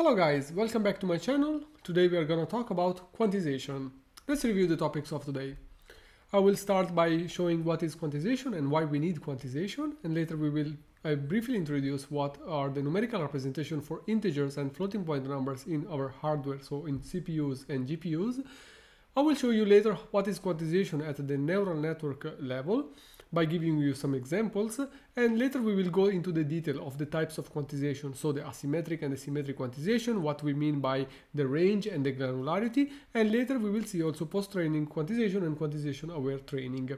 Hello guys, welcome back to my channel. Today we are gonna talk about quantization. Let's review the topics of today. I will start by showing what is quantization and why we need quantization, and later I briefly introduce what are the numerical representation for integers and floating point numbers in our hardware, so in CPUs and GPUs. I will show you later what is quantization at the neural network level by giving you some examples, and later we will go into the detail of the types of quantization, so the asymmetric and asymmetric quantization, what we mean by the range and the granularity, and later we will see also post-training quantization and quantization-aware training.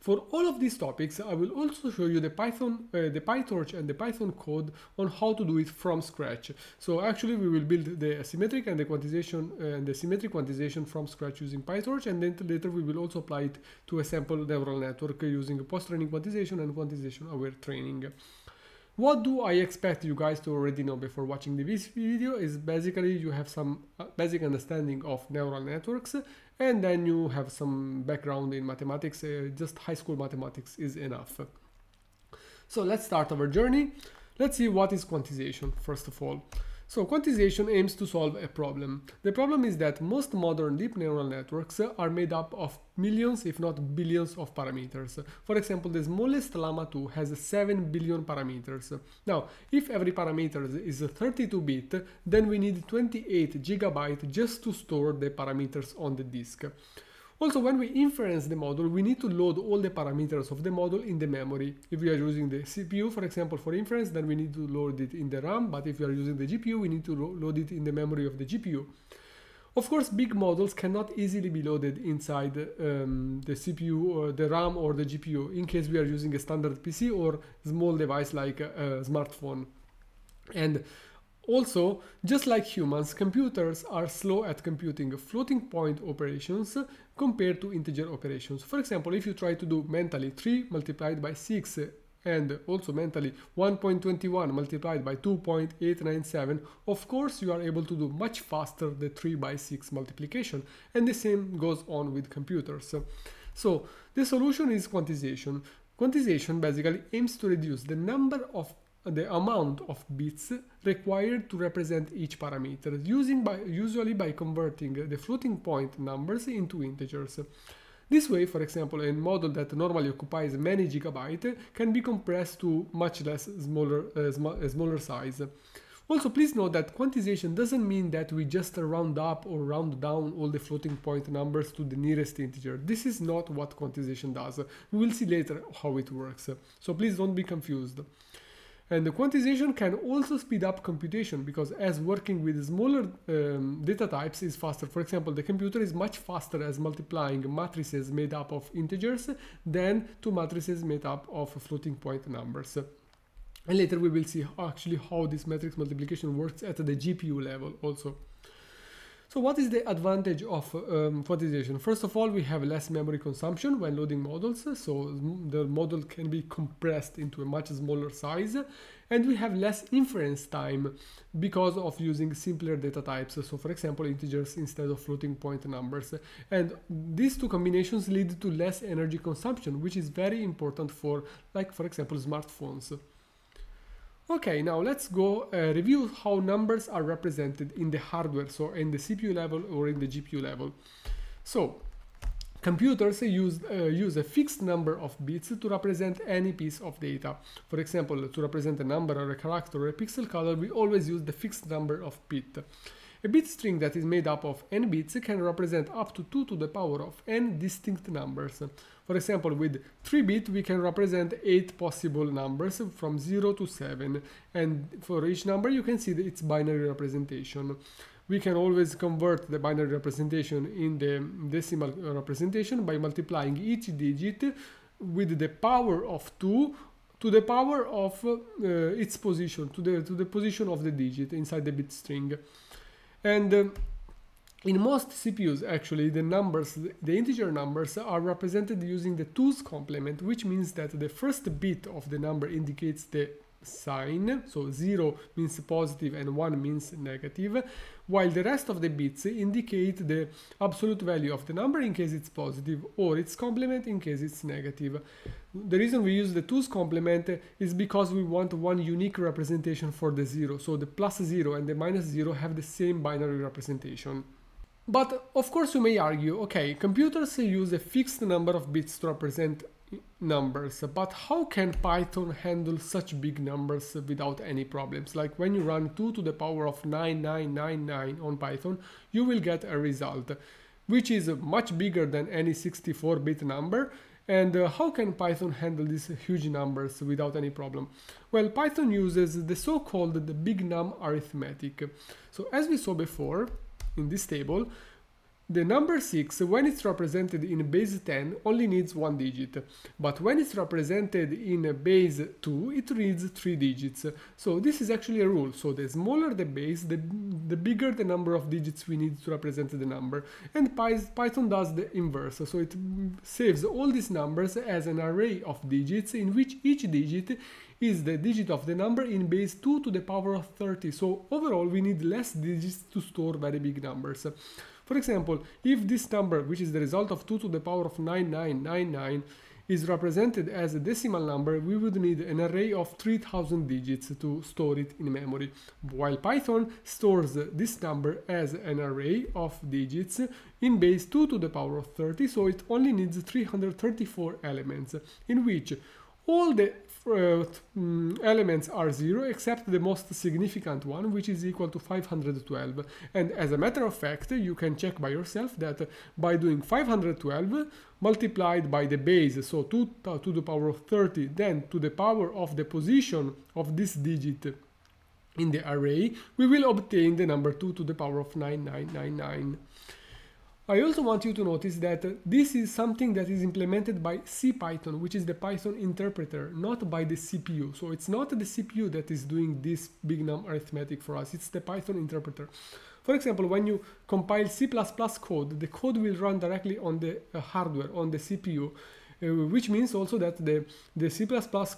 For all of these topics, I will also show you the PyTorch and the Python code on how to do it from scratch. So actually we will build the asymmetric and the quantization and the symmetric quantization from scratch using PyTorch, and then later we will also apply it to a sample neural network using post-training quantization and quantization-aware training. What do I expect you guys to already know before watching this video is basically you have some basic understanding of neural networks, and then you have some background in mathematics. Just high school mathematics is enough. So let's start our journey. Let's see what is quantization first of all. So quantization aims to solve a problem. The problem is that most modern deep neural networks are made up of millions, if not billions, of parameters. For example, the smallest Llama 2 has 7 billion parameters. Now, if every parameter is 32-bit, then we need 28 gigabytes just to store the parameters on the disk. Also, when we inference the model, we need to load all the parameters of the model in the memory. If we are using the CPU, for example, for inference, then we need to load it in the RAM, but if we are using the GPU, we need to load it in the memory of the GPU. Of course, big models cannot easily be loaded inside the CPU or the RAM or the GPU, in case we are using a standard PC or small device like a smartphone. And also, just like humans, computers are slow at computing floating point operations compared to integer operations. For example, if you try to do mentally 3 multiplied by 6 and also mentally 1.21 multiplied by 2.897, of course you are able to do much faster the 3 by 6 multiplication, and the same goes on with computers. So the solution is quantization. Quantization basically aims to reduce the amount of bits required to represent each parameter, usually by converting the floating point numbers into integers. This way, for example, a model that normally occupies many gigabytes can be compressed to much less smaller size. Also, please note that quantization doesn't mean that we just round up or round down all the floating point numbers to the nearest integer. This is not what quantization does. We will see later how it works, so please don't be confused. And the quantization can also speed up computation, because as working with smaller data types is faster. For example, the computer is much faster as multiplying matrices made up of integers than two matrices made up of floating point numbers. And later we will see actually how this matrix multiplication works at the GPU level also. So what is the advantage of quantization? First of all, we have less memory consumption when loading models, so the model can be compressed into a much smaller size, and we have less inference time because of using simpler data types, so for example integers instead of floating point numbers. And these two combinations lead to less energy consumption, which is very important for, like, for example, smartphones. Okay, now let's go review how numbers are represented in the hardware, so in the CPU level or in the GPU level. So computers use a fixed number of bits to represent any piece of data. For example, to represent a number or a character or a pixel color, we always use the fixed number of bits. A bit string that is made up of n bits can represent up to 2 to the power of n distinct numbers. For example, with 3-bit we can represent 8 possible numbers from 0 to 7, and for each number you can see its binary representation. We can always convert the binary representation in the decimal representation by multiplying each digit with the power of 2 to the power of its position, to the position of the digit inside the bit string. And in most CPUs, actually, the integer numbers are represented using the 2's complement, which means that the first bit of the number indicates the sign, so 0 means positive and 1 means negative, while the rest of the bits indicate the absolute value of the number in case it's positive, or its complement in case it's negative. The reason we use the 2's complement is because we want one unique representation for the 0, so the plus 0 and the minus 0 have the same binary representation. But of course you may argue, okay, computers use a fixed number of bits to represent numbers, but how can Python handle such big numbers without any problems? Like when you run 2 to the power of 9999 on Python, you will get a result which is much bigger than any 64-bit number. And how can Python handle these huge numbers without any problem? Well, Python uses the so-called bignum arithmetic. So as we saw before in this table, the number 6, when it's represented in base 10, only needs one digit. But when it's represented in base 2, it needs 3 digits. So this is actually a rule. So the smaller the base, the bigger the number of digits we need to represent the number. And Python does the inverse. So it saves all these numbers as an array of digits in which each digit is the digit of the number in base 2 to the power of 30. So overall, we need less digits to store very big numbers. For example, if this number, which is the result of 2 to the power of 9999, is represented as a decimal number, we would need an array of 3000 digits to store it in memory, while Python stores this number as an array of digits in base 2 to the power of 30, so it only needs 334 elements, in which all the elements are 0 except the most significant one, which is equal to 512. And as a matter of fact, you can check by yourself that by doing 512 multiplied by the base, so 2 to the power of 30, then to the power of the position of this digit in the array, we will obtain the number 2 to the power of 9999. I also want you to notice that this is something that is implemented by CPython, which is the Python interpreter, not by the CPU. So it's not the CPU that is doing this bignum arithmetic for us, it's the Python interpreter. For example, when you compile C++ code, the code will run directly on the hardware, on the CPU, which means also that the C++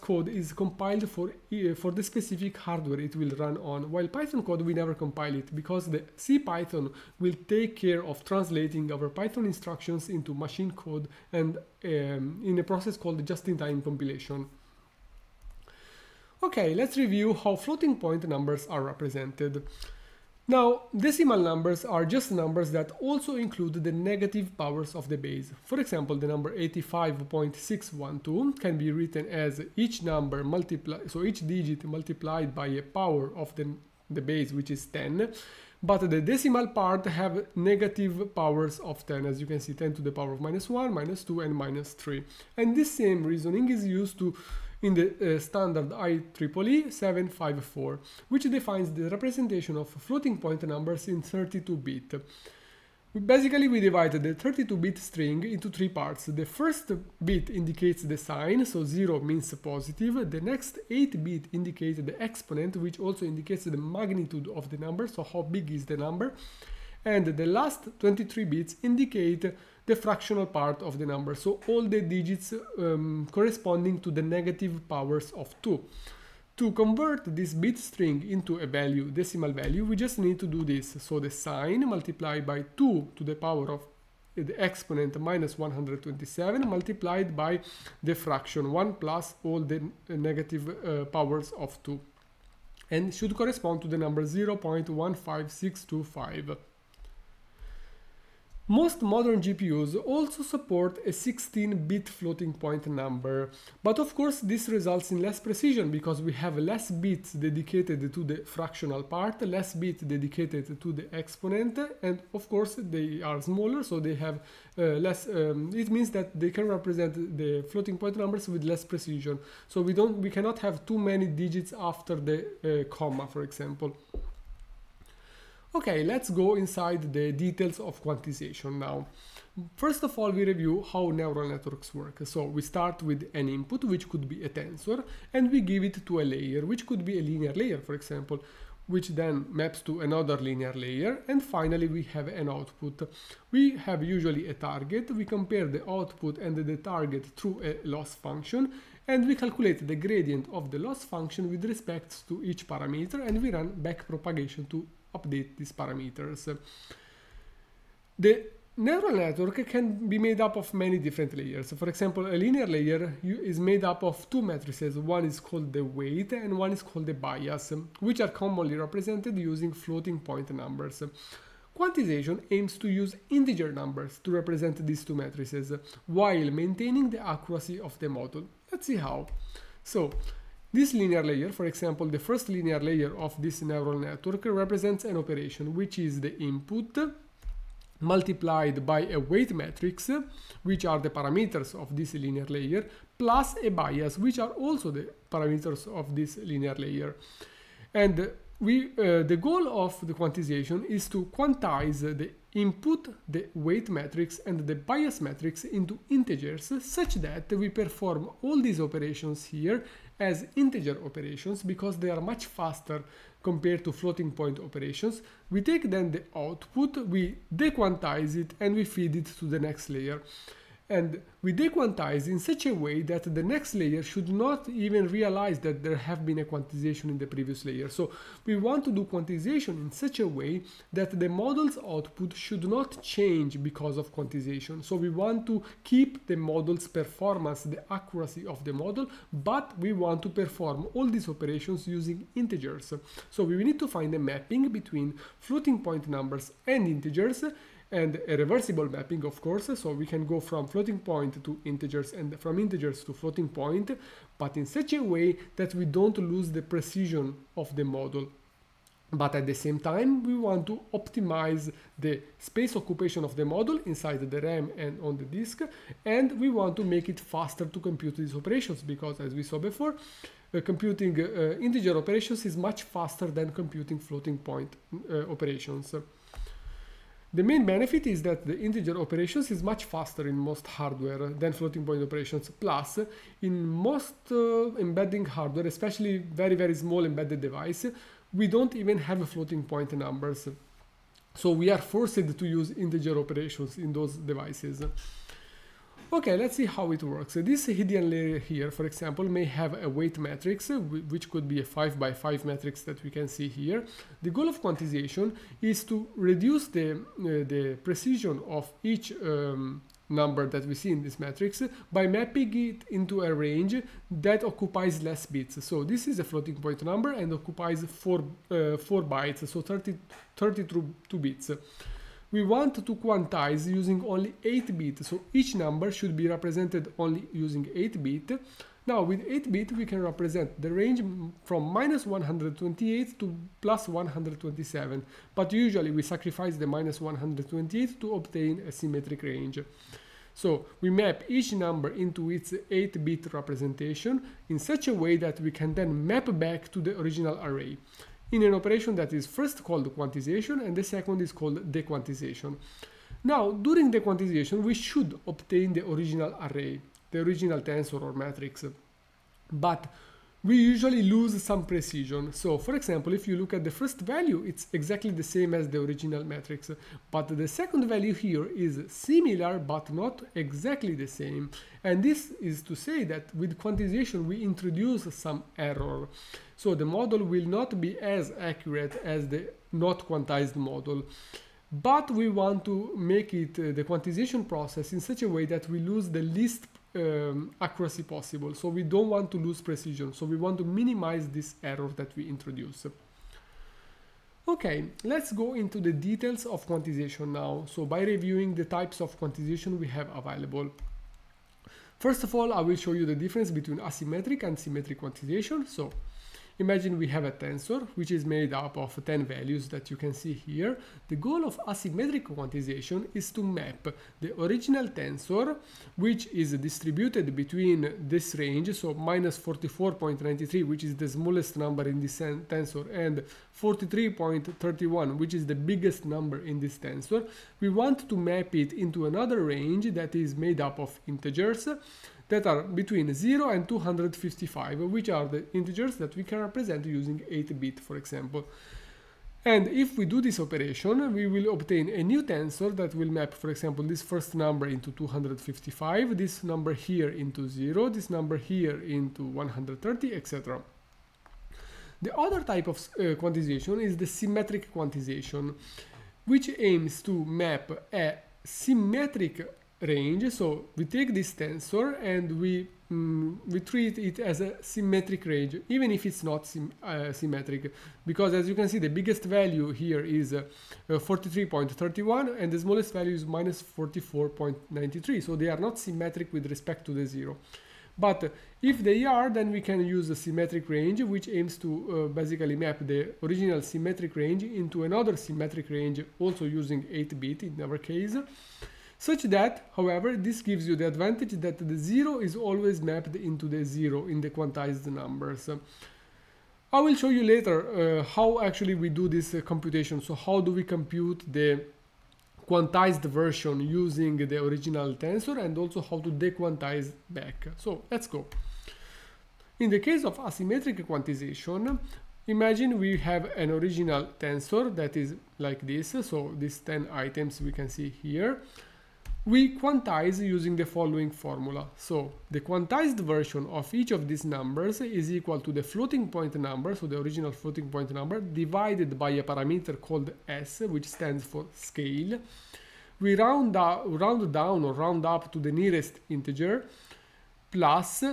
code is compiled for the specific hardware it will run on, while Python code we never compile it, because the CPython will take care of translating our Python instructions into machine code and in a process called just-in-time compilation. Okay, let's review how floating point numbers are represented. Now, decimal numbers are just numbers that also include the negative powers of the base. For example, the number 85.612 can be written as each number multiplied, so each digit multiplied by a power of the base, which is 10, but the decimal part have negative powers of 10, as you can see, 10 to the power of -1, -2, and -3. And this same reasoning is used in the standard IEEE 754, which defines the representation of floating point numbers in 32-bit. Basically, we divided the 32-bit string into 3 parts. The first bit indicates the sign, so 0 means positive. The next 8-bit indicates the exponent, which also indicates the magnitude of the number, so how big is the number. And the last 23 bits indicate the fractional part of the number, so all the digits corresponding to the negative powers of 2. To convert this bit string into a value, decimal value, we just need to do this. So the sign multiplied by 2 to the power of the exponent -127 multiplied by the fraction 1 plus all the negative powers of 2, and should correspond to the number 0.15625. Most modern GPUs also support a 16-bit floating point number, but of course this results in less precision because we have less bits dedicated to the fractional part, less bits dedicated to the exponent, and of course they are smaller, so they have less, it means that they can represent the floating point numbers with less precision. So we cannot have too many digits after the comma, for example. Okay, let's go inside the details of quantization now. First of all, we review how neural networks work. So we start with an input, which could be a tensor, and we give it to a layer, which could be a linear layer, for example, which then maps to another linear layer, and finally we have an output. We have usually a target, we compare the output and the target through a loss function, and we calculate the gradient of the loss function with respect to each parameter, and we run backpropagation to update these parameters. The Neural network can be made up of many different layers. For example, a linear layer is made up of two matrices. One is called the weight and one is called the bias, which are commonly represented using floating point numbers. Quantization aims to use integer numbers to represent these two matrices while maintaining the accuracy of the model. Let's see how. So, this linear layer, for example, the first linear layer of this neural network represents an operation, which is the input multiplied by a weight matrix, which are the parameters of this linear layer, plus a bias, which are also the parameters of this linear layer. And the goal of the quantization is to quantize the input, the weight matrix, and the bias matrix into integers such that we perform all these operations here as integer operations because they are much faster compared to floating point operations. We take then the output, we dequantize it, and we feed it to the next layer. And we dequantize in such a way that the next layer should not even realize that there have been a quantization in the previous layer. So we want to do quantization in such a way that the model's output should not change because of quantization. So we want to keep the model's performance, the accuracy of the model, but we want to perform all these operations using integers. So we need to find a mapping between floating point numbers and integers, and a reversible mapping, of course, so we can go from floating point to integers and from integers to floating point, but in such a way that we don't lose the precision of the model. But at the same time, we want to optimize the space occupation of the model inside the RAM and on the disk, and we want to make it faster to compute these operations because, as we saw before, computing integer operations is much faster than computing floating point operations. The main benefit is that the integer operations is much faster in most hardware than floating point operations. Plus, in most embedding hardware, especially very, very small embedded device, we don't even have a floating point numbers. So we are forced to use integer operations in those devices. Okay, let's see how it works. This hidden layer here, for example, may have a weight matrix, which could be a 5x5 matrix that we can see here. The goal of quantization is to reduce the precision of each number that we see in this matrix by mapping it into a range that occupies less bits. So this is a floating point number and occupies four bytes, so 32 bits. We want to quantize using only 8 bits, so each number should be represented only using 8 bits. Now, with 8 bits, we can represent the range from -128 to +127, but usually we sacrifice the -128 to obtain a symmetric range. So we map each number into its 8-bit representation in such a way that we can then map back to the original array, in an operation that is first called quantization and the second is called dequantization. Now, during dequantization, we should obtain the original array, the original tensor or matrix, but we usually lose some precision. So, for example, if you look at the first value, it's exactly the same as the original matrix, but the second value here is similar but not exactly the same. And this is to say that with quantization, we introduce some error. So the model will not be as accurate as the not quantized model. But we want to make it the quantization process in such a way that we lose the least accuracy possible. So we don't want to lose precision. So we want to minimize this error that we introduce. Okay, let's go into the details of quantization now. So by reviewing the types of quantization we have available. First of all, I will show you the difference between asymmetric and symmetric quantization. So imagine we have a tensor, which is made up of 10 values that you can see here. The goal of asymmetric quantization is to map the original tensor, which is distributed between this range, so -44.93, which is the smallest number in this tensor, and 43.31, which is the biggest number in this tensor. We want to map it into another range that is made up of integers that are between 0 and 255, which are the integers that we can represent using 8-bit, for example. And if we do this operation, we will obtain a new tensor that will map, for example, this first number into 255, this number here into 0, this number here into 130, etc. The other type of quantization is the symmetric quantization, which aims to map a symmetric range, so we take this tensor and we treat it as a symmetric range, even if it's not symmetric, because as you can see the biggest value here is 43.31 and the smallest value is -44.93, so they are not symmetric with respect to the zero. But if they are, then we can use a symmetric range, which aims to basically map the original symmetric range into another symmetric range, also using 8-bit in our case, such that, however, this gives you the advantage that the 0 is always mapped into the 0 in the quantized numbers. I will show you later how actually we do this computation, so how do we compute the quantized version using the original tensor and also how to dequantize back. So let's go. In the case of asymmetric quantization, imagine we have an original tensor that is like this, so these 10 items we can see here. We quantize using the following formula. So the quantized version of each of these numbers is equal to the floating point number, so the original floating point number, divided by a parameter called S, which stands for scale. We round down or round up to the nearest integer, plus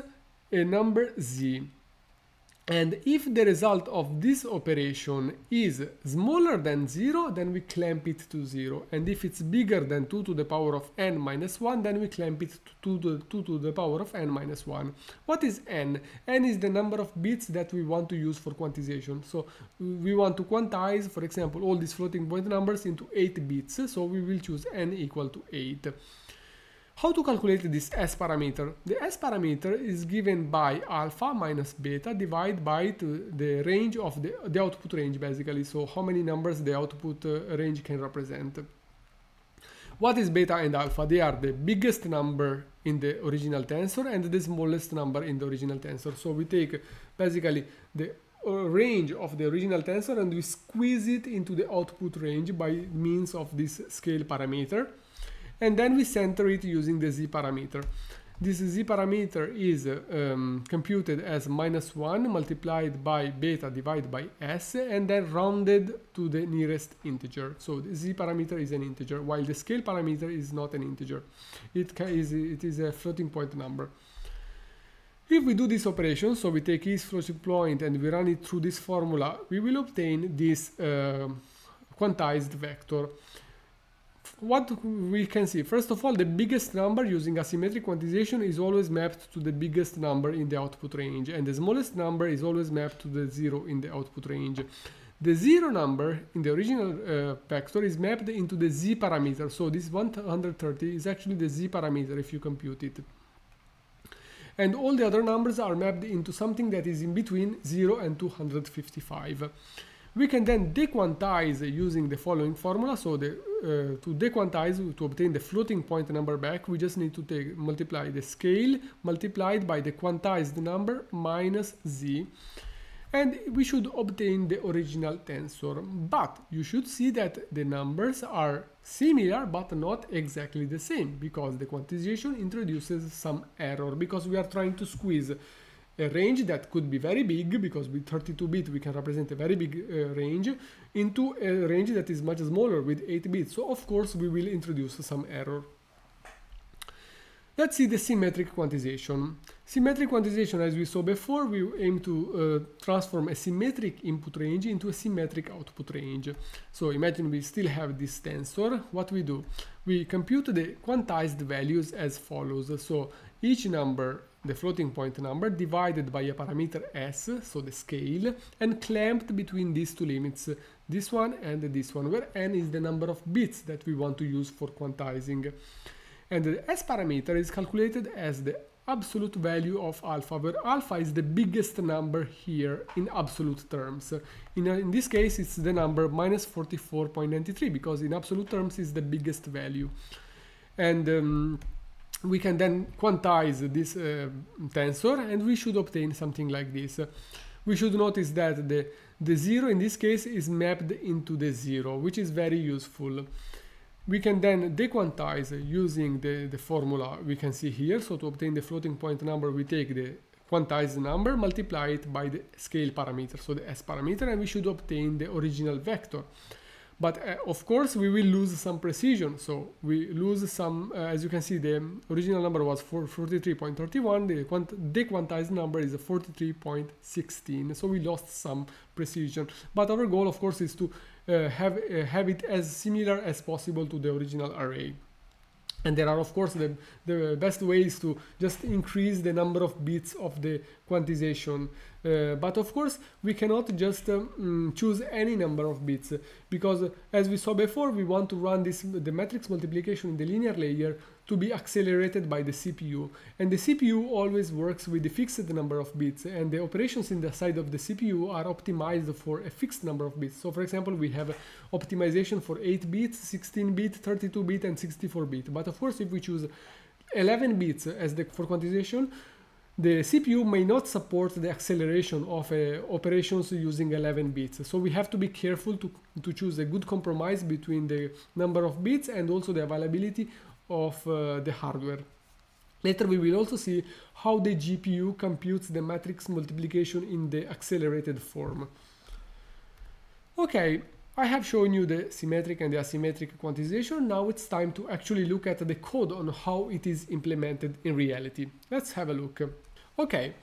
a number Z. And if the result of this operation is smaller than 0, then we clamp it to 0. And if it's bigger than 2 to the power of n minus 1, then we clamp it to 2 to the power of n minus 1. What is n? N is the number of bits that we want to use for quantization. So we want to quantize, for example, all these floating point numbers into 8 bits. So we will choose n equal to 8. How to calculate this S parameter? The S parameter is given by alpha minus beta divided by the range of the output range, basically, so how many numbers the output range can represent. What is beta and alpha? They are the biggest number in the original tensor and the smallest number in the original tensor. So we take basically the range of the original tensor and we squeeze it into the output range by means of this scale parameter. And then we center it using the Z parameter. This Z parameter is computed as -1 multiplied by beta divided by S and then rounded to the nearest integer. So the Z parameter is an integer, while the scale parameter is not an integer. It is a floating point number. If we do this operation, so we take each floating point and we run it through this formula, we will obtain this quantized vector. What we can see, first of all, the biggest number using asymmetric quantization is always mapped to the biggest number in the output range, and the smallest number is always mapped to the 0 in the output range. The 0 number in the original vector is mapped into the Z parameter, so this 130 is actually the Z parameter if you compute it. And all the other numbers are mapped into something that is in between 0 and 255. We can then dequantize using the following formula, so to dequantize, to obtain the floating point number back, we just need to multiply the scale multiplied by the quantized number minus Z, and we should obtain the original tensor. But you should see that the numbers are similar but not exactly the same, because the quantization introduces some error, because we are trying to squeeze a range that could be very big, because with 32-bit we can represent a very big range, into a range that is much smaller with 8 bits. So of course we will introduce some error. Let's see the symmetric quantization. Symmetric quantization, as we saw before, we aim to transform a symmetric input range into a symmetric output range. So imagine we still have this tensor. What we do? We compute the quantized values as follows. So each number, the floating point number, divided by a parameter S, so the scale, and clamped between these two limits, this one and this one, where n is the number of bits that we want to use for quantizing. And the S parameter is calculated as the absolute value of alpha, where alpha is the biggest number here in absolute terms. In this case, it's the number -44.93, because in absolute terms is the biggest value. And we can then quantize this tensor, and we should obtain something like this. We should notice that the 0 in this case is mapped into the 0, which is very useful. We can then dequantize using the formula we can see here. So to obtain the floating point number, we take the quantized number, multiply it by the scale parameter, so the S parameter, and we should obtain the original vector. But of course we will lose some precision, so we lose some, as you can see the original number was 43.31, the quantized number is 43.16, so we lost some precision. But our goal of course is to have it as similar as possible to the original array. And there are of course the best ways to just increase the number of bits of the quantization, but of course we cannot just choose any number of bits, because as we saw before, we want to run the matrix multiplication in the linear layer to be accelerated by the CPU, and the CPU always works with a fixed number of bits, and the operations in the side of the CPU are optimized for a fixed number of bits. So for example, we have optimization for 8 bits, 16 bit, 32 bit and 64 bit. But of course if we choose 11 bits as for quantization, the CPU may not support the acceleration of operations using 11 bits. So we have to be careful to choose a good compromise between the number of bits and also the availability of the hardware. Later we will also see how the GPU computes the matrix multiplication in the accelerated form. Okay, I have shown you the symmetric and the asymmetric quantization. Now it's time to actually look at the code on how it is implemented in reality. Let's have a look. Okay,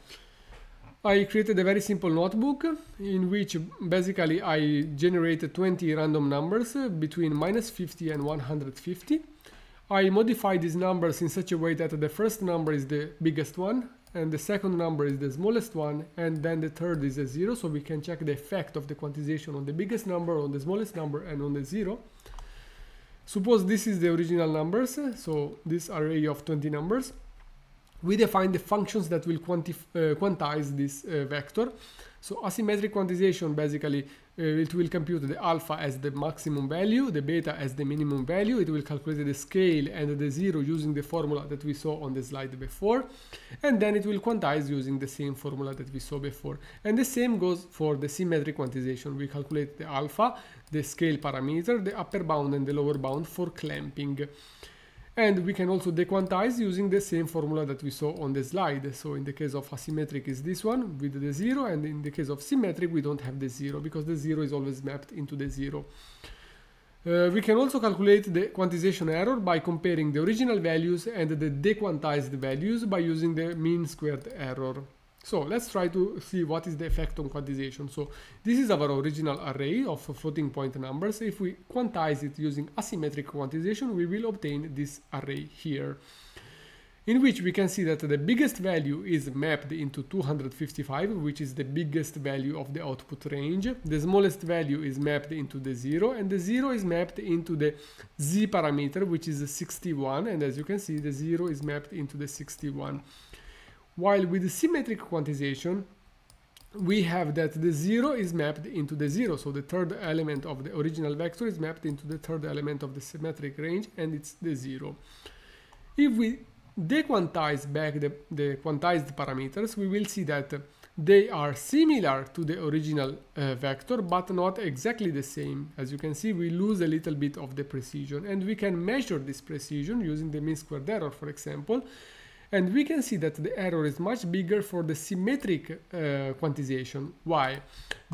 I created a very simple notebook in which basically I generated 20 random numbers between -50 and 150. I modify these numbers in such a way that the first number is the biggest one, and the second number is the smallest one, and then the third is a 0, so we can check the effect of the quantization on the biggest number, on the smallest number, and on the 0. Suppose this is the original numbers, so this array of 20 numbers. We define the functions that will quantize this vector. So asymmetric quantization, basically it will compute the alpha as the maximum value, the beta as the minimum value. It will calculate the scale and the 0 using the formula that we saw on the slide before, and then it will quantize using the same formula that we saw before. And the same goes for the symmetric quantization. We calculate the alpha, the scale parameter, the upper bound and the lower bound for clamping. And we can also dequantize using the same formula that we saw on the slide. So in the case of asymmetric is this one with the 0, and in the case of symmetric we don't have the 0 because the 0 is always mapped into the 0. We can also calculate the quantization error by comparing the original values and the dequantized values by using the mean squared error. So let's try to see what is the effect on quantization. So this is our original array of floating point numbers. If we quantize it using asymmetric quantization, we will obtain this array here, in which we can see that the biggest value is mapped into 255, which is the biggest value of the output range. The smallest value is mapped into the 0, and the 0 is mapped into the z parameter, which is 61, and as you can see, the 0 is mapped into the 61. While with the symmetric quantization, we have that the 0 is mapped into the 0, so the third element of the original vector is mapped into the third element of the symmetric range, and it's the 0. If we dequantize back the quantized parameters, we will see that they are similar to the original vector, but not exactly the same. As you can see, we lose a little bit of the precision, and we can measure this precision using the mean squared error, for example. And we can see that the error is much bigger for the symmetric quantization. Why?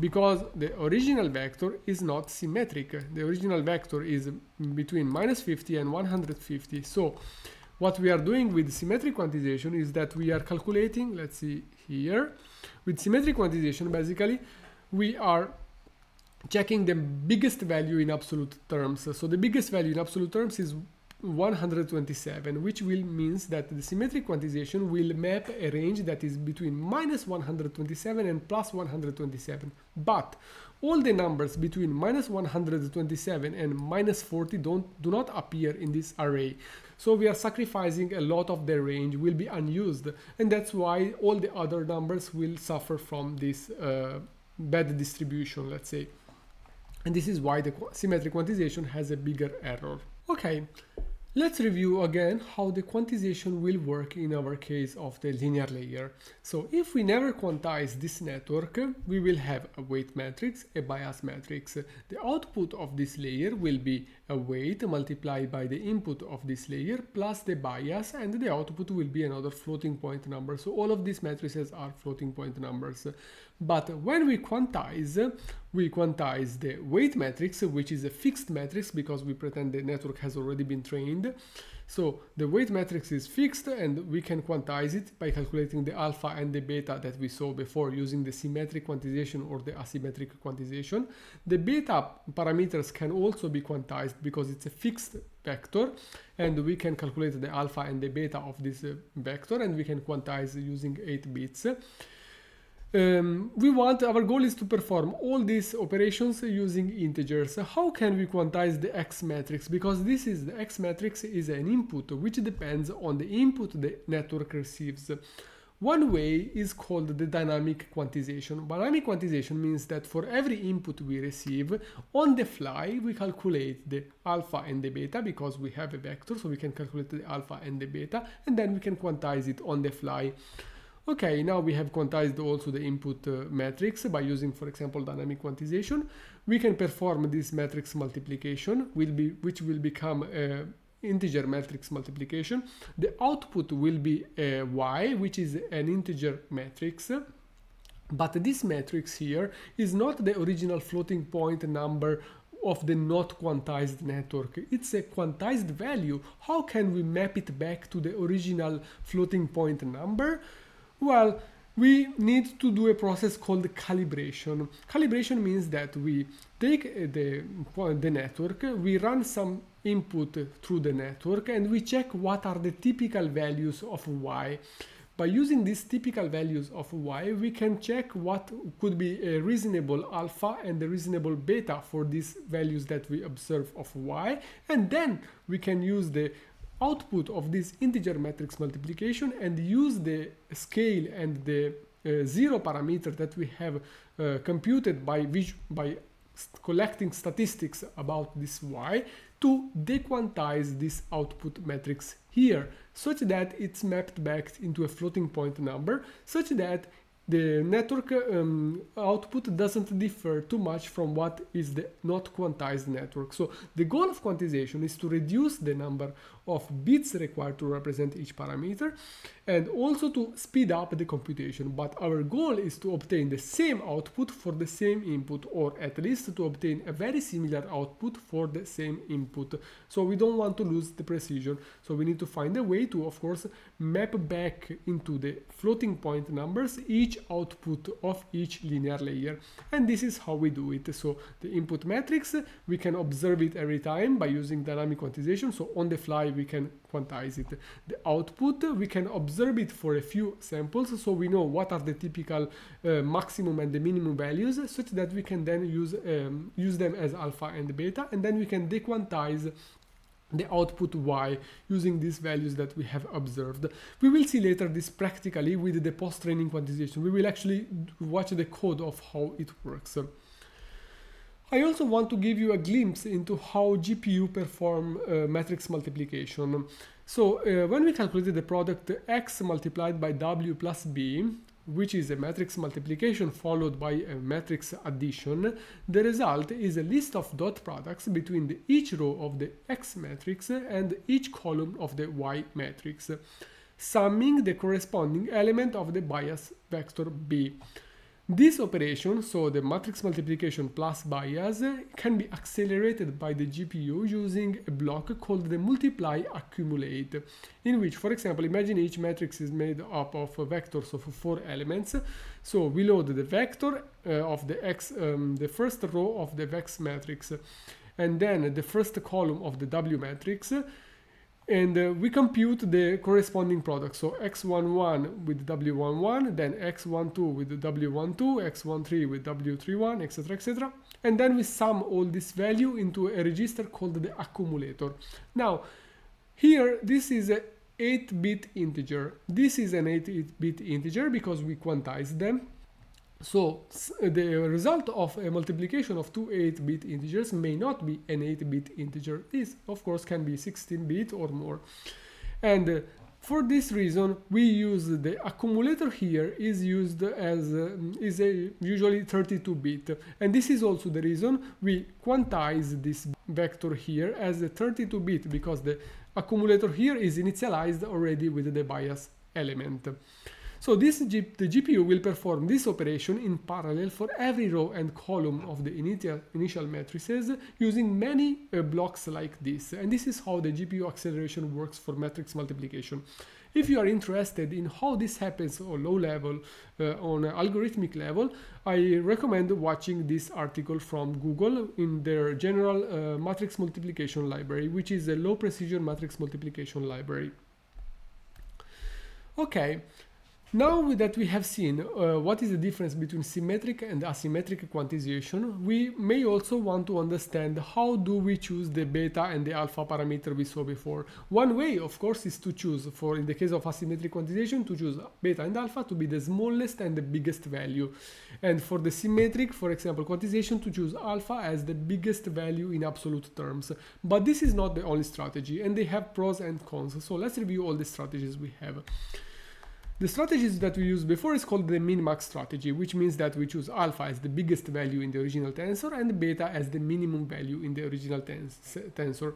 Because the original vector is not symmetric. The original vector is between -50 and 150. So what we are doing with symmetric quantization is that we are calculating, let's see here, with symmetric quantization basically we are checking the biggest value in absolute terms. So the biggest value in absolute terms is 127, which will means that the symmetric quantization will map a range that is between -127 and +127, but all the numbers between -127 and -40 do not appear in this array. So we are sacrificing a lot of the range, will be unused, and that's why all the other numbers will suffer from this bad distribution, let's say. And this is why the symmetric quantization has a bigger error. Okay, let's review again how the quantization will work in our case of the linear layer. So if we never quantize this network, we will have a weight matrix, a bias matrix. The output of this layer will be a weight multiplied by the input of this layer plus the bias, and the output will be another floating point number. So all of these matrices are floating point numbers. But when we quantize the weight matrix, which is a fixed matrix because we pretend the network has already been trained. So the weight matrix is fixed and we can quantize it by calculating the alpha and the beta that we saw before using the symmetric quantization or the asymmetric quantization. The beta parameters can also be quantized because it's a fixed vector, and we can calculate the alpha and the beta of this vector, and we can quantize using 8 bits. Our goal is to perform all these operations using integers. How can we quantize the X matrix? Because this is the X matrix is an input which depends on the input the network receives. One way is called the dynamic quantization. Dynamic quantization means that for every input we receive, on the fly, we calculate the alpha and the beta because we have a vector, so we can calculate the alpha and the beta, and then we can quantize it on the fly. Okay, now we have quantized also the input matrix by using, for example, dynamic quantization. We can perform this matrix multiplication, which will become a integer matrix multiplication. The output will be a Y, which is an integer matrix. But this matrix here is not the original floating point number of the not quantized network. It's a quantized value. How can we map it back to the original floating point number? Well, we need to do a process called calibration. Calibration means that we take the network, we run some input through the network, and we check what are the typical values of Y. By using these typical values of Y, we can check what could be a reasonable alpha and a reasonable beta for these values that we observe of Y, and then we can use the output of this integer matrix multiplication and use the scale and the zero parameter that we have computed by collecting statistics about this Y to dequantize this output matrix here, such that it's mapped back into a floating point number, such that the network output doesn't differ too much from what is the not quantized network. So the goal of quantization is to reduce the number of bits required to represent each parameter and also to speed up the computation. But our goal is to obtain the same output for the same input, or at least to obtain a very similar output for the same input. So we don't want to lose the precision. So we need to find a way to, of course, map back into the floating point numbers each output of each linear layer, and this is how we do it. So the input matrix, we can observe it every time by using dynamic quantization, so on the fly we can quantize it. The output, we can observe it for a few samples, so we know what are the typical maximum and the minimum values, such that we can then use them as alpha and beta, and then we can dequantize the output Y using these values that we have observed. We will see later this practically with the post-training quantization. We will actually watch the code of how it works. I also want to give you a glimpse into how GPU perform matrix multiplication. So when we calculated the product X multiplied by W plus B, which is a matrix multiplication followed by a matrix addition, the result is a list of dot products between each row of the X matrix and each column of the Y matrix, summing the corresponding element of the bias vector B. This operation, so the matrix multiplication plus bias, can be accelerated by the GPU using a block called the multiply accumulate, in which, for example, imagine each matrix is made up of vectors of 4 elements. So we load the vector of the X, the first row of the X matrix, and then the first column of the W matrix, and we compute the corresponding product. So x11 with w11, then x12 with w12, x13 with w31, etc., etc. And then we sum all this value into a register called the accumulator. Now, here, this is an 8-bit integer. This is an 8-bit integer because we quantize them. So the result of a multiplication of two 8-bit integers may not be an 8-bit integer. This, of course, can be 16-bit or more. And for this reason, we use the accumulator here is used as usually 32-bit. And this is also the reason we quantize this vector here as a 32-bit, because the accumulator here is initialized already with the bias element. So the GPU will perform this operation in parallel for every row and column of the initial matrices using many blocks like this. And this is how the GPU acceleration works for matrix multiplication. If you are interested in how this happens on low level, on an algorithmic level, I recommend watching this article from Google in their general matrix multiplication library, which is a low precision matrix multiplication library. Okay, now that we have seen what is the difference between symmetric and asymmetric quantization, we may also want to understand how do we choose the beta and the alpha parameter we saw before. One way, of course, is to choose, for in the case of asymmetric quantization, to choose beta and alpha to be the smallest and the biggest value. And for the symmetric, for example, quantization, to choose alpha as the biggest value in absolute terms. But this is not the only strategy, and they have pros and cons. So let's review all the strategies we have. The strategies that we used before is called the min-max strategy, which means that we choose alpha as the biggest value in the original tensor and beta as the minimum value in the original tensor.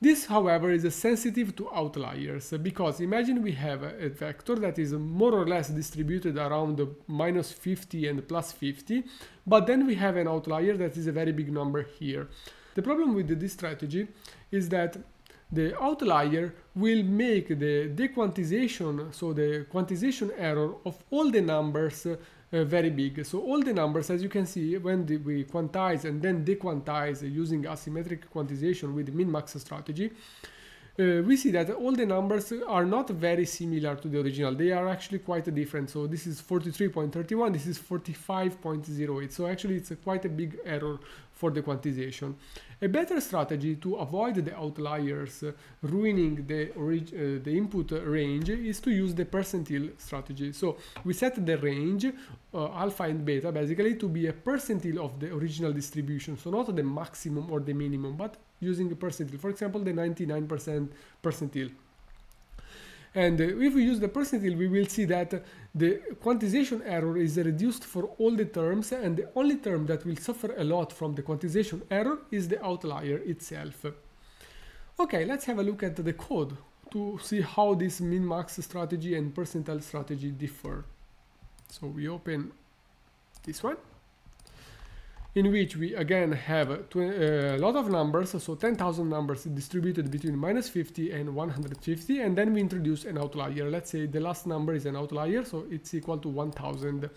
This, however, is sensitive to outliers, because imagine we have a vector that is more or less distributed around minus 50 and plus 50, but then we have an outlier that is a very big number here. The problem with this strategy is that the outlier will make the dequantization, so the quantization error of all the numbers very big. So all the numbers, as you can see, when we quantize and then dequantize using asymmetric quantization with the min-max strategy, we see that all the numbers are not very similar to the original. They are actually quite different. So this is 43.31, this is 45.08. So actually it's quite a big error for the quantization. A better strategy to avoid the outliers ruining the input range is to use the percentile strategy. So we set the range, alpha and beta, basically to be a percentile of the original distribution. So not the maximum or the minimum, but using a percentile. For example, the 99% percentile. And if we use the percentile, we will see that the quantization error is reduced for all the terms, and the only term that will suffer a lot from the quantization error is the outlier itself. Okay, let's have a look at the code to see how this min-max strategy and percentile strategy differ. So we open this one, in which we again have a lot of numbers, so 10,000 numbers distributed between minus 50 and 150, and then we introduce an outlier. Let's say the last number is an outlier, so it's equal to 1,000.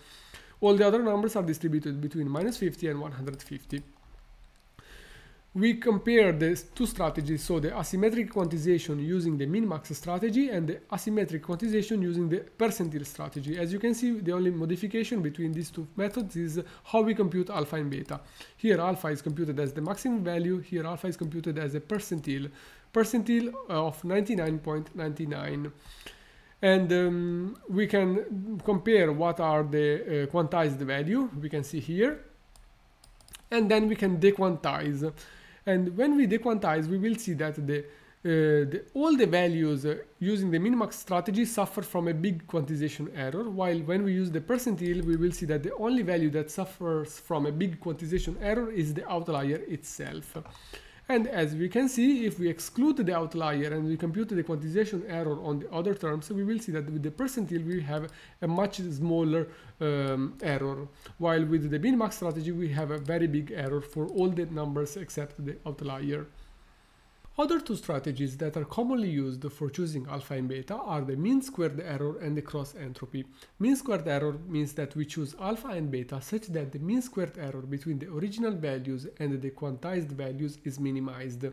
All the other numbers are distributed between minus 50 and 150. We compare these two strategies, so the asymmetric quantization using the min-max strategy and the asymmetric quantization using the percentile strategy. As you can see, the only modification between these two methods is how we compute alpha and beta. Here alpha is computed as the maximum value, here alpha is computed as a percentile of 99.99. And we can compare what are the quantized value, we can see here, and then we can dequantize. And when we dequantize, we will see that all the values using the min-max strategy suffer from a big quantization error, while when we use the percentile, we will see that the only value that suffers from a big quantization error is the outlier itself. And as we can see, if we exclude the outlier and we compute the quantization error on the other terms, we will see that with the percentile we have a much smaller error, while with the min-max strategy we have a very big error for all the numbers except the outlier. Other two strategies that are commonly used for choosing alpha and beta are the mean squared error and the cross entropy. Mean squared error means that we choose alpha and beta such that the mean squared error between the original values and the quantized values is minimized.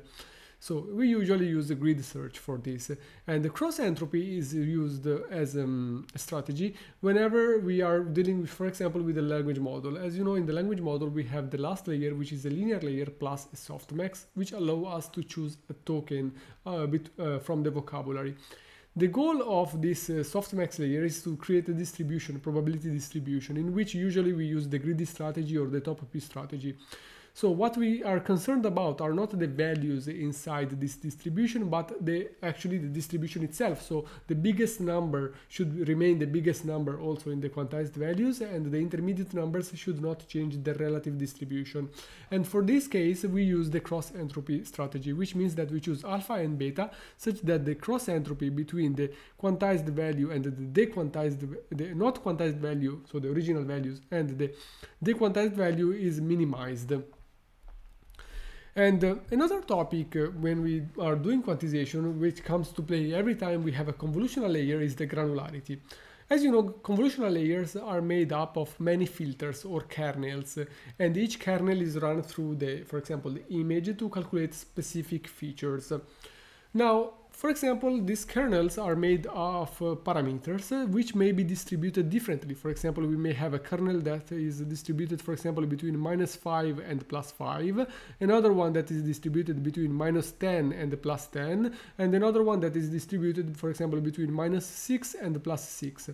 So we usually use the grid search for this. And the cross entropy is used as a strategy whenever we are dealing with, for example, with a language model. As you know, in the language model we have the last layer, which is a linear layer plus a softmax, which allow us to choose a token from the vocabulary. The goal of this softmax layer is to create a distribution, probability distribution, in which usually we use the greedy strategy or the top p strategy. So what we are concerned about are not the values inside this distribution, but actually the distribution itself. So the biggest number should remain the biggest number also in the quantized values, and the intermediate numbers should not change the relative distribution. And for this case, we use the cross entropy strategy, which means that we choose alpha and beta such that the cross entropy between the quantized value and the not quantized value, so the original values, and the dequantized value is minimized. And another topic when we are doing quantization, which comes to play every time we have a convolutional layer, is the granularity. As you know, convolutional layers are made up of many filters or kernels, and each kernel is run through the, for example, the image to calculate specific features. Now, for example, these kernels are made of parameters which may be distributed differently. For example, we may have a kernel that is distributed, for example, between -5 and +5, another one that is distributed between -10 and +10, and another one that is distributed, for example, between -6 and +6.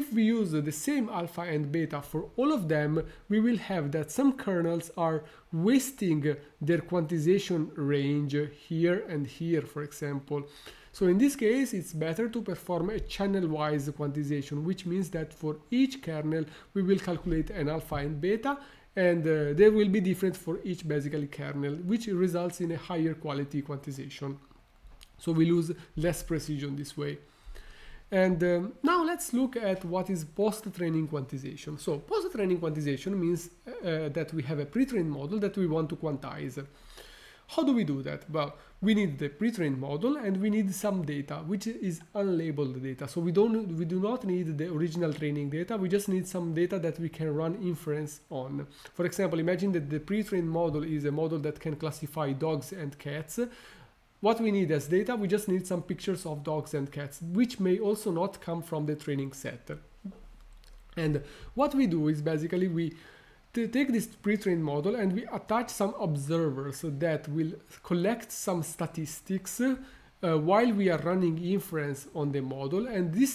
If we use the same alpha and beta for all of them, we will have that some kernels are wasting their quantization range here and here, for example. So in this case, it's better to perform a channel-wise quantization, which means that for each kernel, we will calculate an alpha and beta, and they will be different for each basically kernel, which results in a higher quality quantization. So we lose less precision this way. And now let's look at what is post-training quantization. So post-training quantization means that we have a pre-trained model that we want to quantize. How do we do that? Well, we need the pre-trained model and we need some data, which is unlabeled data. So we do not need the original training data, we just need some data that we can run inference on. For example, imagine that the pre-trained model is a model that can classify dogs and cats. What we need as data, we just need some pictures of dogs and cats, which may also not come from the training set. And what we do is basically we take this pre-trained model and we attach some observers that will collect some statistics while we are running inference on the model, and these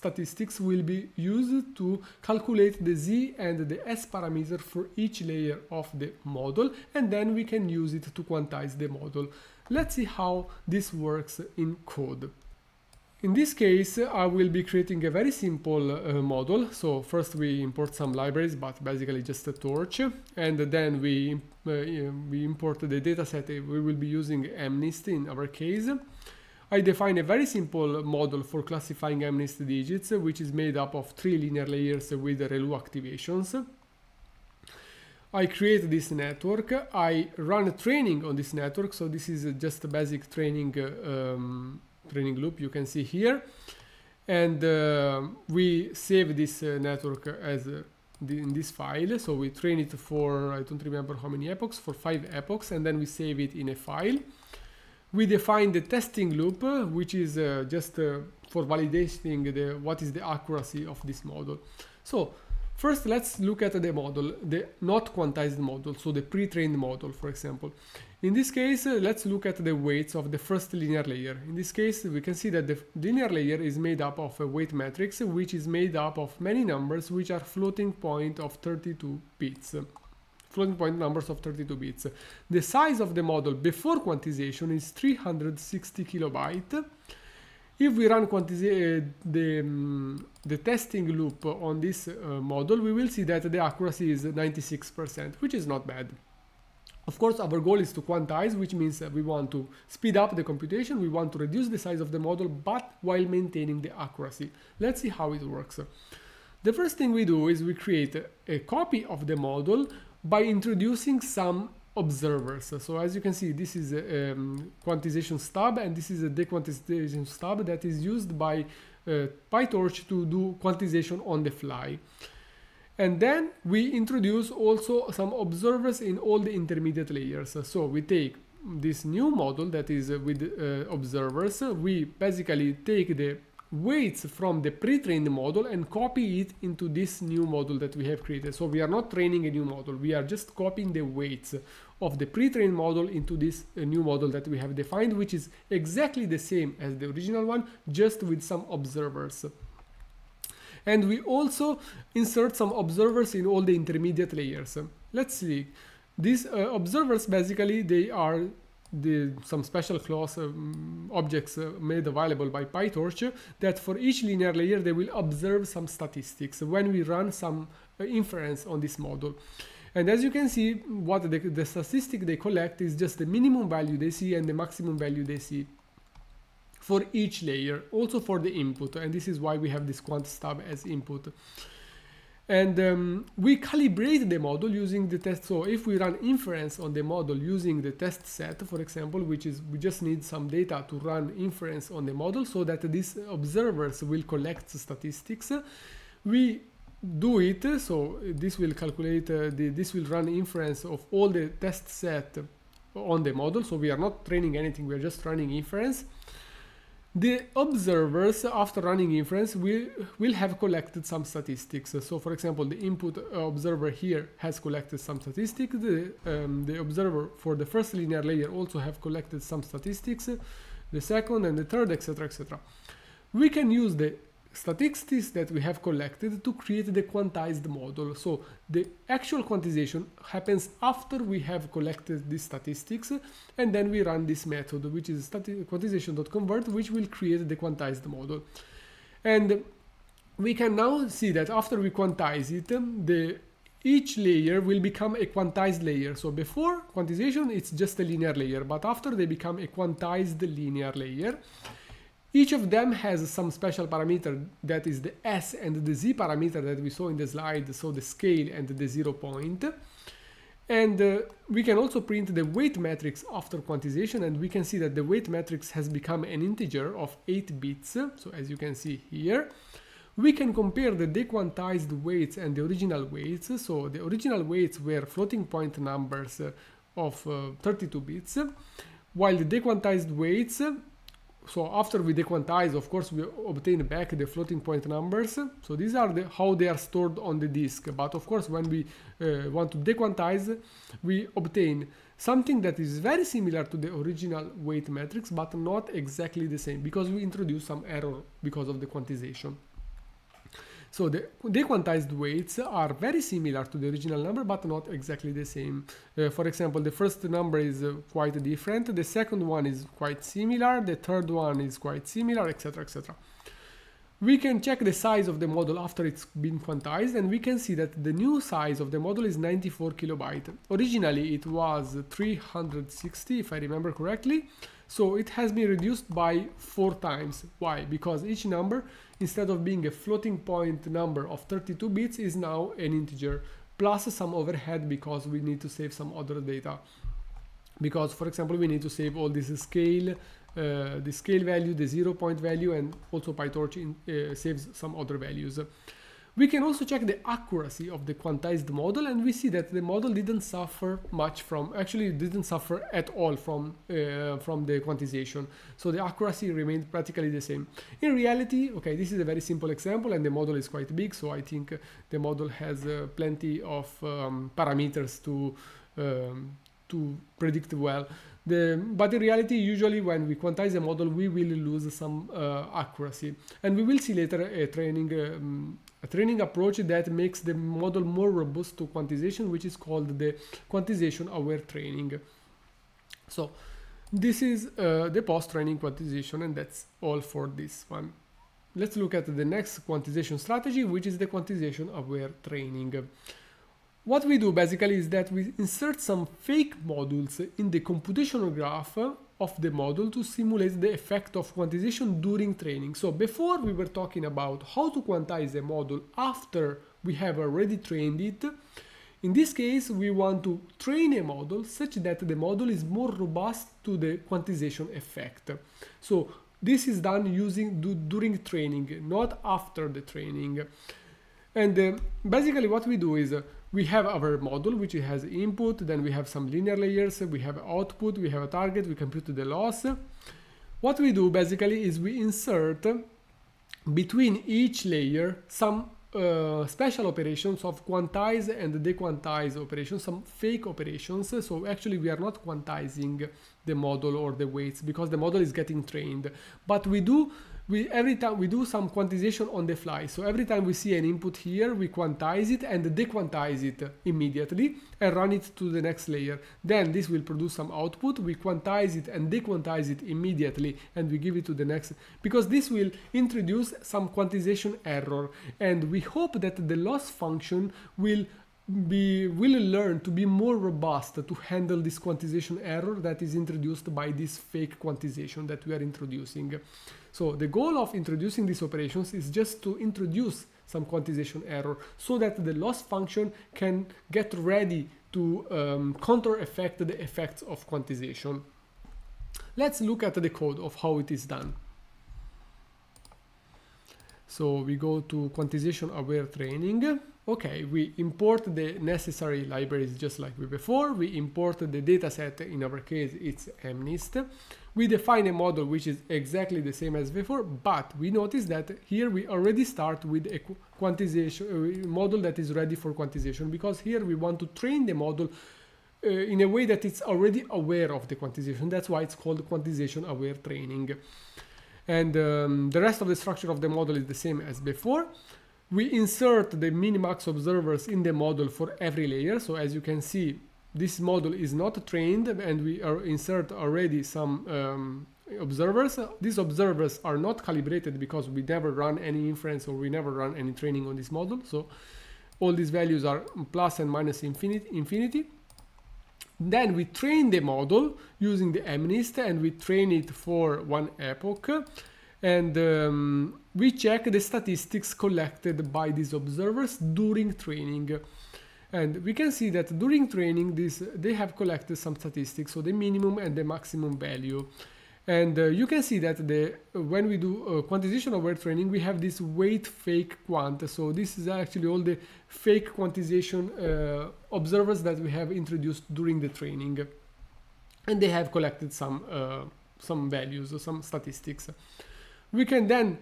statistics will be used to calculate the Z and the S parameter for each layer of the model, and then we can use it to quantize the model. Let's see how this works in code. In this case, I will be creating a very simple model. So first we import some libraries, but basically just a torch, and then we import the dataset. We will be using MNIST in our case. I define a very simple model for classifying MNIST digits, which is made up of 3 linear layers with ReLU activations. I create this network, I run training on this network, so this is just a basic training, training loop you can see here. And we save this network as in this file, so we train it for, I don't remember how many epochs, for 5 epochs, and then we save it in a file. We define the testing loop, which is just for validating what is the accuracy of this model. So first let's look at the model, the not quantized model, so the pre-trained model, for example. In this case, let's look at the weights of the first linear layer. In this case, we can see that the linear layer is made up of a weight matrix, which is made up of many numbers, which are floating point of 32 bits. Floating point numbers of 32 bits. The size of the model before quantization is 360 kilobytes. If we run the testing loop on this model, we will see that the accuracy is 96%, which is not bad. Of course, our goal is to quantize, which means that we want to speed up the computation, we want to reduce the size of the model, but while maintaining the accuracy. Let's see how it works. The first thing we do is we create a copy of the model by introducing some observers. So as you can see, this is a quantization stub, and this is a dequantization stub that is used by PyTorch to do quantization on the fly. And then we introduce also some observers in all the intermediate layers. So we take this new model that is with observers, we basically take the weights from the pre-trained model and copy it into this new model that we have created. So we are not training a new model, we are just copying the weights of the pre-trained model into this new model that we have defined, which is exactly the same as the original one, just with some observers. And we also insert some observers in all the intermediate layers. Let's see. These observers, basically, they are some special class objects made available by PyTorch that for each linear layer, they will observe some statistics when we run some inference on this model. And as you can see, what the statistic they collect is just the minimum value they see and the maximum value they see for each layer, also for the input. And this is why we have this quant stub as input. And we calibrate the model using the test. So if we run inference on the model using the test set, for example, which is we just need some data to run inference on the model so that these observers will collect statistics, we do it. So this will calculate, this will run inference of all the test set on the model. So we are not training anything, we are just running inference. The observers, after running inference, will have collected some statistics. So for example, the input observer here has collected some statistics. The observer for the first linear layer also have collected some statistics, the second and the third, etc., etc. We can use the statistics that we have collected to create the quantized model. So the actual quantization happens after we have collected these statistics, and then we run this method, which is quantization.convert, which will create the quantized model. And we can now see that after we quantize it, each layer will become a quantized layer. So before quantization, it's just a linear layer, but after they become a quantized linear layer. Each of them has some special parameter, that is the S and the Z parameter that we saw in the slide, so the scale and the 0 point. And we can also print the weight matrix after quantization, and we can see that the weight matrix has become an integer of 8 bits, so as you can see here. We can compare the dequantized weights and the original weights, so the original weights were floating point numbers of 32 bits, while the dequantized weights, so after we dequantize, of course, we obtain back the floating point numbers. So these are how they are stored on the disk. But of course, when we want to dequantize, we obtain something that is very similar to the original weight matrix, but not exactly the same, because we introduce some error because of the quantization. So the dequantized weights are very similar to the original number, but not exactly the same. For example, the first number is quite different, the second one is quite similar, the third one is quite similar, etc., etc. We can check the size of the model after it's been quantized, and we can see that the new size of the model is 94 kilobyte. Originally, it was 360, if I remember correctly. So it has been reduced by 4 times. Why? Because each number, instead of being a floating point number of 32 bits, is now an integer, plus some overhead because we need to save some other data. Because, for example, we need to save all this scale, the scale value, the 0 point value, and also PyTorch saves some other values. We can also check the accuracy of the quantized model, and we see that the model didn't suffer much from, actually didn't suffer at all from the quantization. So the accuracy remained practically the same. In reality, okay, this is a very simple example and the model is quite big, so I think the model has plenty of parameters to predict well. But in reality, usually when we quantize a model, we will lose some accuracy. And we will see later a training approach that makes the model more robust to quantization, which is called the quantization-aware training. So this is the post-training quantization, and that's all for this one. Let's look at the next quantization strategy, which is the quantization-aware training. What we do basically is that we insert some fake modules in the computational graph of the model to simulate the effect of quantization during training. So before we were talking about how to quantize a model after we have already trained it. In this case, we want to train a model such that the model is more robust to the quantization effect. So this is done during training, not after the training. And basically what we do is we have our model, which has input, then we have some linear layers, we have output, we have a target, we compute the loss. What we do basically is we insert between each layer some special operations of quantize and dequantize operations, some fake operations. So actually we are not quantizing the model or the weights because the model is getting trained, but we do every time we do some quantization on the fly. So every time we see an input here, we quantize it and dequantize it immediately and run it to the next layer. Then this will produce some output. We quantize it and dequantize it immediately and we give it to the next, because this will introduce some quantization error. And we hope that the loss function will learn to be more robust to handle this quantization error that is introduced by this fake quantization that we are introducing. So the goal of introducing these operations is just to introduce some quantization error so that the loss function can get ready to counter effect the effects of quantization. Let's look at the code of how it is done. So we go to quantization aware training. Okay, we import the necessary libraries just like we before. We import the dataset, in our case it's MNIST. We define a model which is exactly the same as before, but we notice that here we already start with a quantization model that is ready for quantization, because here we want to train the model in a way that it's already aware of the quantization. That's why it's called quantization aware training. And the rest of the structure of the model is the same as before. We insert the minimax observers in the model for every layer. So as you can see, this model is not trained and we are insert already some observers. These observers are not calibrated because we never run any inference or we never run any training on this model. So all these values are plus and minus infinity. Then we train the model using the MNIST and we train it for 1 epoch. And we check the statistics collected by these observers during training. And we can see that during training, they have collected some statistics, so the minimum and the maximum value. And you can see that when we do quantization aware training, we have this weight fake quant. So this is actually all the fake quantization observers that we have introduced during the training. And they have collected some values, some statistics. We can then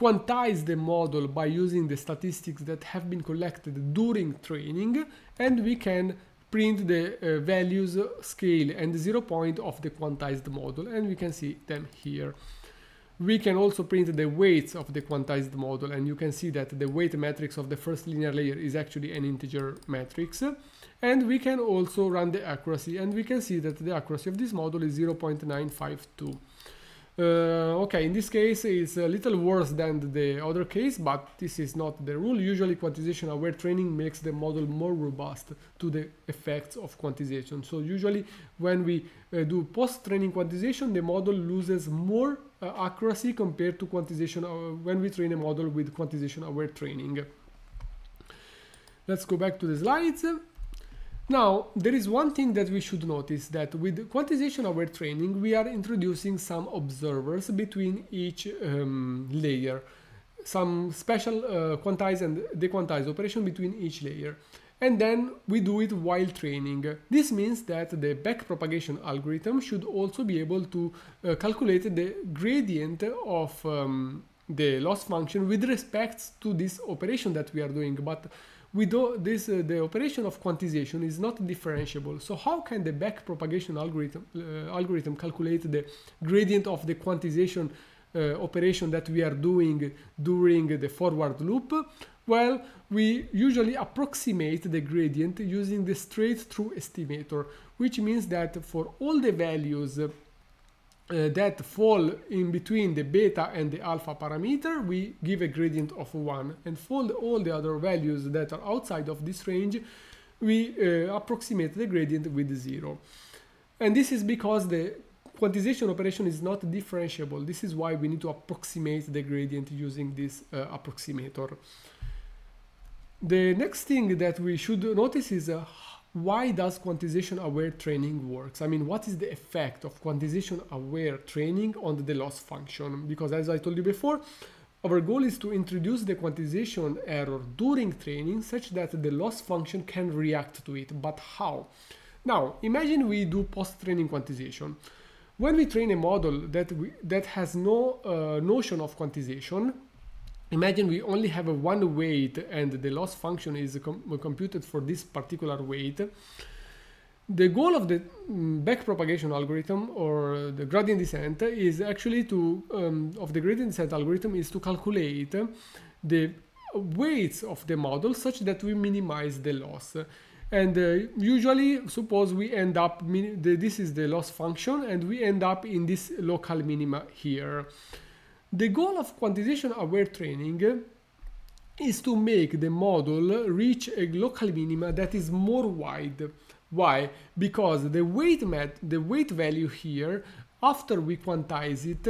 quantize the model by using the statistics that have been collected during training, and we can print the values, scale, and 0 point of the quantized model, and we can see them here. We can also print the weights of the quantized model, and you can see that the weight matrix of the first linear layer is actually an integer matrix. And we can also run the accuracy, and we can see that the accuracy of this model is 0.952. Okay, in this case it's a little worse than the other case, but this is not the rule. Usually quantization aware training makes the model more robust to the effects of quantization. So usually when we do post-training quantization, the model loses more accuracy compared to quantization when we train a model with quantization aware training. Let's go back to the slides. Now, there is one thing that we should notice, that with quantization aware training, we are introducing some observers between each layer, some special quantize and dequantize operation between each layer. And then we do it while training. This means that the backpropagation algorithm should also be able to calculate the gradient of the loss function with respect to this operation that we are doing. But the operation of quantization is not differentiable. So how can the backpropagation algorithm calculate the gradient of the quantization operation that we are doing during the forward loop? Well, we usually approximate the gradient using the straight-through estimator, which means that for all the values that fall in between the beta and the alpha parameter, we give a gradient of 1, and for all the other values that are outside of this range, we approximate the gradient with 0. And this is because the quantization operation is not differentiable. This is why we need to approximate the gradient using this approximator. The next thing that we should notice is why does quantization aware training works? I mean, what is the effect of quantization aware training on the loss function? Because as I told you before, our goal is to introduce the quantization error during training such that the loss function can react to it. But how? Now, imagine we do post-training quantization. When we train a model that has no notion of quantization, imagine we only have a 1 weight and the loss function is computed for this particular weight. The goal of the backpropagation algorithm, or the gradient descent, is actually to of the gradient descent algorithm is to calculate the weights of the model such that we minimize the loss. And usually, suppose we end up, this is the loss function, and we end up in this local minima here. The goal of quantization-aware training is to make the model reach a local minima that is more wide. Why? Because the weight value here, after we quantize it,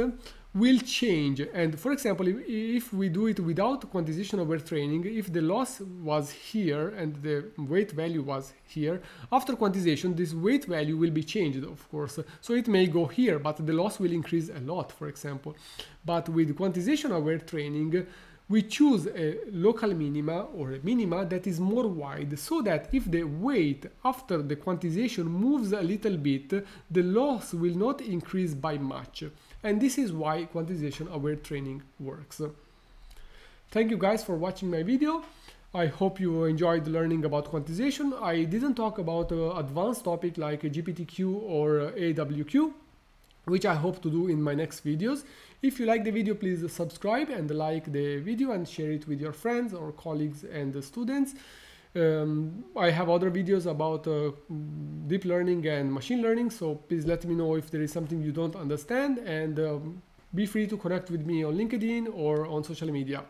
will change. And for example, if we do it without quantization aware training, if the loss was here and the weight value was here, after quantization this weight value will be changed, of course, so it may go here, but the loss will increase a lot, for example. But with quantization aware training, we choose a local minima, or a minima that is more wide, so that if the weight after the quantization moves a little bit, the loss will not increase by much. And this is why quantization-aware training works. Thank you guys for watching my video. I hope you enjoyed learning about quantization. I didn't talk about advanced topics like GPTQ or AWQ, which I hope to do in my next videos. If you like the video, please subscribe and like the video and share it with your friends or colleagues and students. I have other videos about deep learning and machine learning, so please let me know if there is something you don't understand, and be free to connect with me on LinkedIn or on social media.